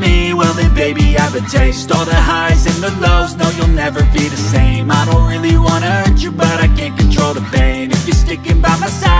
me? Well then baby I have a taste. All the highs and the lows, no, you'll never be the same. I don't really wanna hurt you, but I can't control the pain. If you're sticking by my side